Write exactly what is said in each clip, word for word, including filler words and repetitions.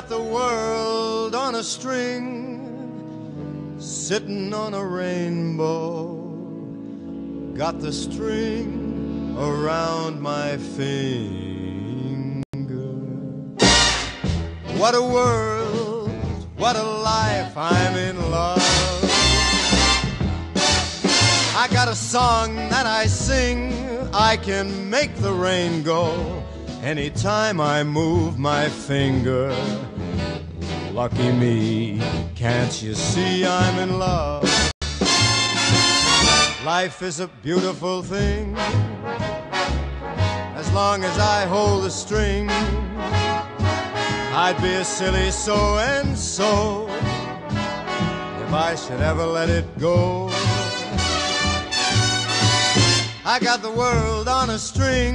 got the world on a string, sitting on a rainbow. Got the string around my finger. What a world, what a life, I'm in love. I got a song that I sing, I can make the rain go anytime I move my finger. Lucky me, can't you see I'm in love? Life is a beautiful thing, as long as I hold the string. I'd be a silly so-and-so if I should ever let it go. I got the world on a string,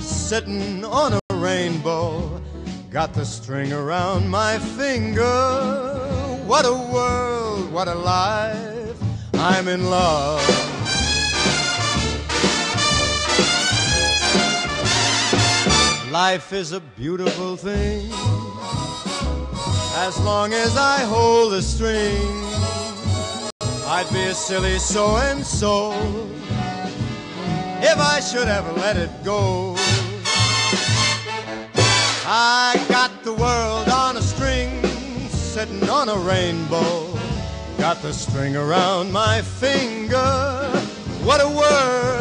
sitting on a rainbow. Got the string around my finger. What a world, what a life, I'm in love. Life is a beautiful thing, as long as I hold the string. I'd be a silly so-and-so if I should ever let it go. I got the world on a string, sitting on a rainbow. Got the string around my finger. What a world!